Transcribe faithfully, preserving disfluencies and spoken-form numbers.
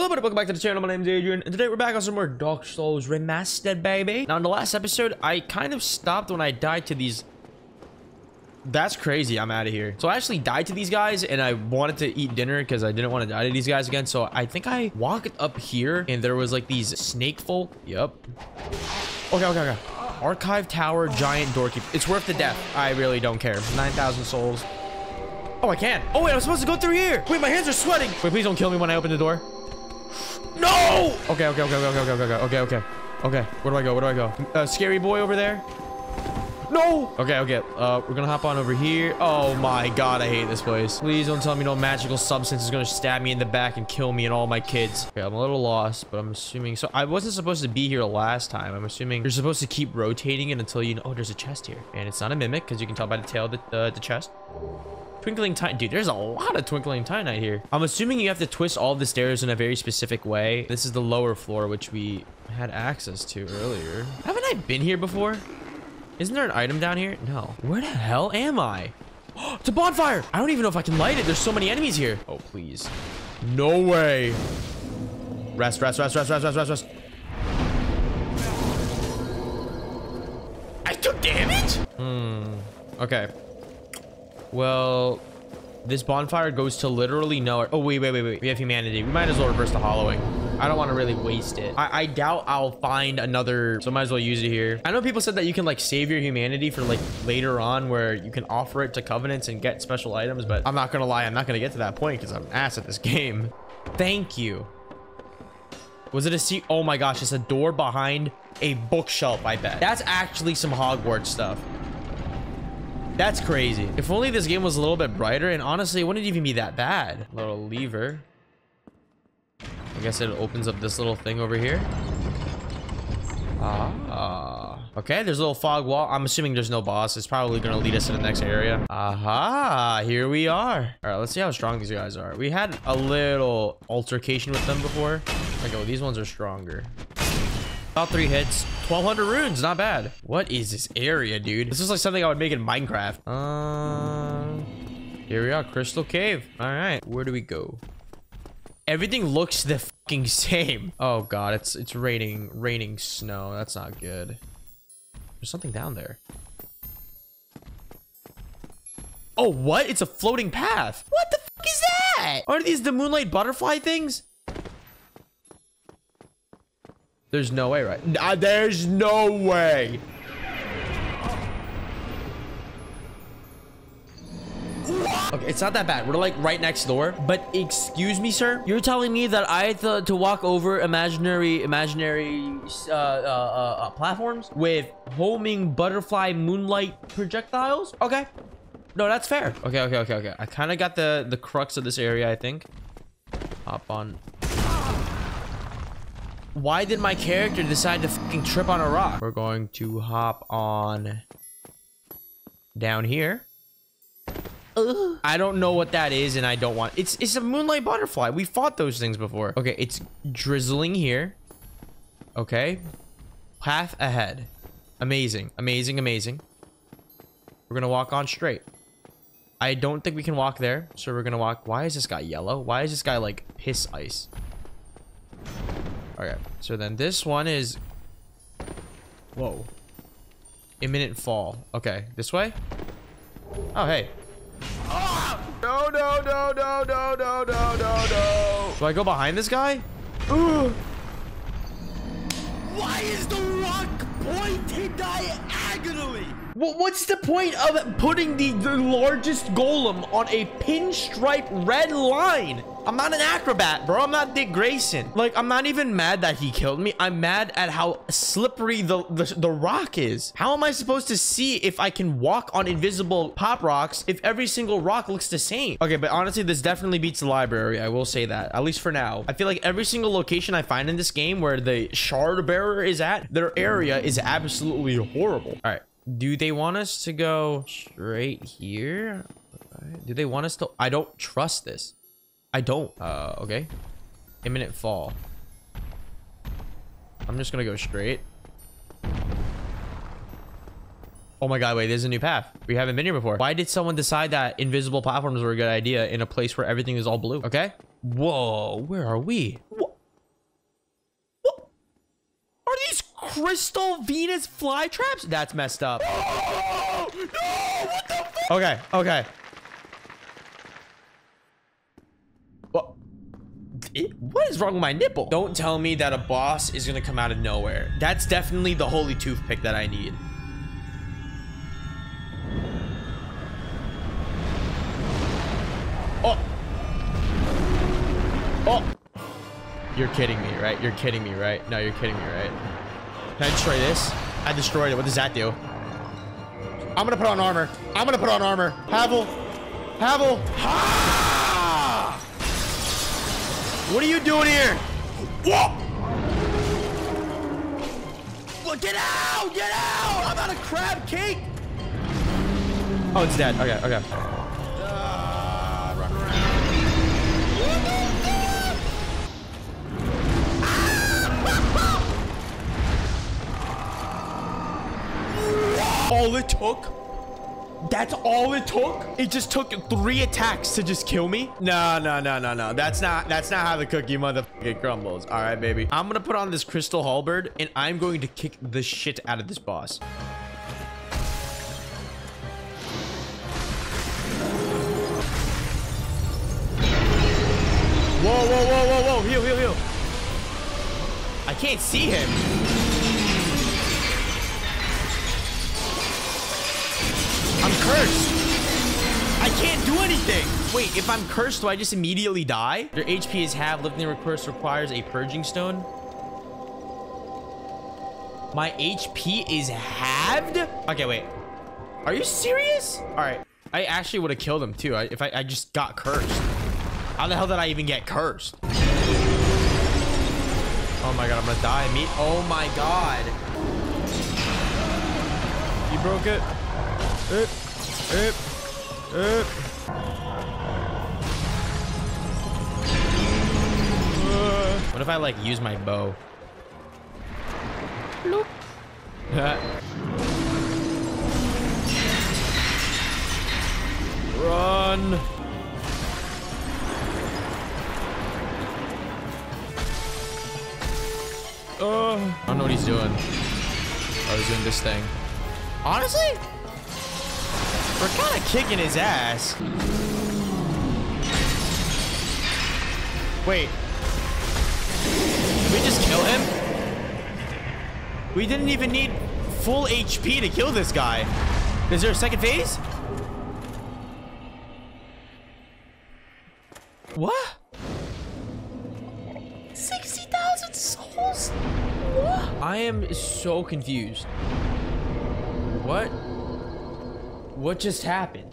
Hello, everybody, welcome back to the channel. My name is Adrian, and today we're back on some more Dark Souls Remastered, baby. Now, in the last episode, I kind of stopped when I died to these... That's crazy. I'm out of here. So I actually died to these guys, and I wanted to eat dinner because I didn't want to die to these guys again. So I think I walked up here, and there was, like, these snake folk. Yep. Okay, okay, okay. Archive Tower, Giant Doorkeeper. It's worth the death. I really don't care. nine thousand souls. Oh, I can. Oh, wait, I'm supposed to go through here. Wait, my hands are sweating. Wait, please don't kill me when I open the door. No! Okay, okay, okay, okay, okay, okay, okay, okay, okay. Where do I go? Where do I go? Uh, scary boy over there. No! Okay, okay. Uh, we're gonna hop on over here. Oh my god, I hate this place. Please don't tell me no magical substance is gonna stab me in the back and kill me and all my kids. Okay, I'm a little lost, but I'm assuming... So, I wasn't supposed to be here last time. I'm assuming you're supposed to keep rotating it until you know... Oh, there's a chest here. And it's not a mimic, because you can tell by the tail of the, uh, the chest. Twinkling Titanite. Dude, there's a lot of Twinkling Titanite here. I'm assuming you have to twist all the stairs in a very specific way. This is the lower floor, which we had access to earlier. Haven't I been here before? Isn't there an item down here? No. Where the hell am I? It's a bonfire! I don't even know if I can light it. There's so many enemies here. Oh, please. No way. Rest, rest, rest, rest, rest, rest, rest, rest. I took damage? Hmm. Okay. Well, this bonfire goes to literally nowhere. Oh, wait, wait, wait, wait. We have humanity. We might as well reverse the hollowing. I don't want to really waste it. I, I doubt I'll find another, so might as well use it here. I know people said that you can, like, save your humanity for, like, later on where you can offer it to covenants and get special items, but I'm not going to lie. I'm not going to get to that point because I'm ass at this game. Thank you. Was it a seat? Oh, my gosh. It's a door behind a bookshelf, I bet. That's actually some Hogwarts stuff. That's crazy. If only this game was a little bit brighter, and honestly, it wouldn't even be that bad. Little lever. I guess it opens up this little thing over here. Ah. Uh, okay, there's a little fog wall. I'm assuming there's no boss. It's probably going to lead us to the next area. Aha, here we are. All right, let's see how strong these guys are. We had a little altercation with them before. Okay, well, these ones are stronger. About three hits. twelve hundred runes, not bad. What is this area, dude? This is like something I would make in Minecraft. Um, here we are, Crystal Cave. All right, where do we go? Everything looks the fucking same. Oh god, it's it's raining, raining snow. That's not good. There's something down there. Oh, what? It's a floating path. What the fuck is that? Aren't these the moonlight butterfly things? There's no way, right? Uh, there's no way. Okay, it's not that bad. We're like right next door. But excuse me, sir. You're telling me that I had to, to walk over imaginary, imaginary uh, uh, uh, platforms with homing butterfly moonlight projectiles? Okay. No, that's fair. Okay, okay, okay, okay. I kind of got the, the crux of this area, I think. Hop on... Why did my character decide to fucking trip on a rock? We're going to hop on down here. Ugh. I don't know what that is, and I don't want... It's it's a moonlight butterfly. We fought those things before. Okay, it's drizzling here. Okay. Path ahead. Amazing. Amazing, amazing. We're going to walk on straight. I don't think we can walk there, so we're going to walk... Why is this guy yellow? Why is this guy, like, piss ice? Okay, so then this one is... Whoa. Imminent fall. Okay, this way? Oh, hey. Oh! No, no, no, no, no, no, no, no, no. Do I go behind this guy? Ooh. Why is the rock pointed diagonally? Well, what's the point of putting the, the largest golem on a pinstripe red line? I'm not an acrobat, bro. I'm not Dick Grayson. Like, I'm not even mad that he killed me. I'm mad at how slippery the, the, the rock is. How am I supposed to see if I can walk on invisible pop rocks if every single rock looks the same? Okay, but honestly, this definitely beats the library. I will say that, at least for now. I feel like every single location I find in this game where the shard bearer is at, their area is absolutely horrible. All right. Do they want us to go straight here? Okay. Do they want us to... I don't trust this. I don't. Uh, okay. Imminent fall. I'm just gonna go straight. Oh my god, wait, there's a new path. We haven't been here before. Why did someone decide that invisible platforms were a good idea in a place where everything is all blue? Okay. Whoa, where are we? What? crystal Venus flytraps? That's messed up. Oh, no, what the fuck? Okay, okay. What? It, what is wrong with my nipple? Don't tell me that a boss is gonna come out of nowhere. That's definitely the holy toothpick that I need. Oh. Oh. You're kidding me, right? You're kidding me, right? No, you're kidding me, right? Can I destroy this? I destroyed it. What does that do? I'm gonna put on armor. I'm gonna put on armor. Havel. Havel. Ha! What are you doing here? Whoa! Well, get out! Get out! I'm out of crab cake! Oh, it's dead. Okay, okay. Uh, run around. All it took? That's all it took? It just took three attacks to just kill me? No, no, no, no, no. That's not that's not how the cookie motherfucking crumbles. All right, baby. I'm gonna put on this crystal halberd and I'm going to kick the shit out of this boss. Whoa, whoa, whoa, whoa, whoa. Heal, heal, heal. I can't see him. I'm cursed. I can't do anything. Wait, if I'm cursed, do I just immediately die? Their H P is half. Living their curse requires a purging stone. My H P is halved? Okay, wait. Are you serious? All right. I actually would have killed him too. I, if I, I just got cursed. How the hell did I even get cursed? Oh my God, I'm gonna die. Me? Oh my God. You broke it. Up, up, up. What if I like use my bow? Nope. Run. Oh. I don't know what he's doing. I was doing this thing. Honestly? We're kind of kicking his ass. Wait. Did we just kill him? We didn't even need full H P to kill this guy. Is there a second phase? What? sixty thousand souls? What? I am so confused. What? What just happened?